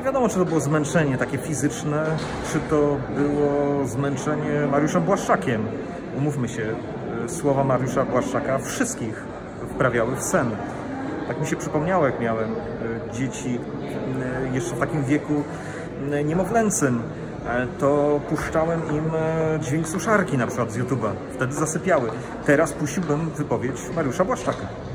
nie wiadomo, czy to było zmęczenie takie fizyczne, czy to było zmęczenie Mariuszem Błaszczakiem. Umówmy się, słowa Mariusza Błaszczaka wszystkich wprawiały w sen. Tak mi się przypomniało, jak miałem dzieci jeszcze w takim wieku niemowlęcym, to puszczałem im dźwięk suszarki na przykład z YouTube'a. Wtedy zasypiały. Teraz puściłbym wypowiedź Mariusza Błaszczaka.